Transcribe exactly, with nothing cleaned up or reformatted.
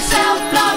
yourself.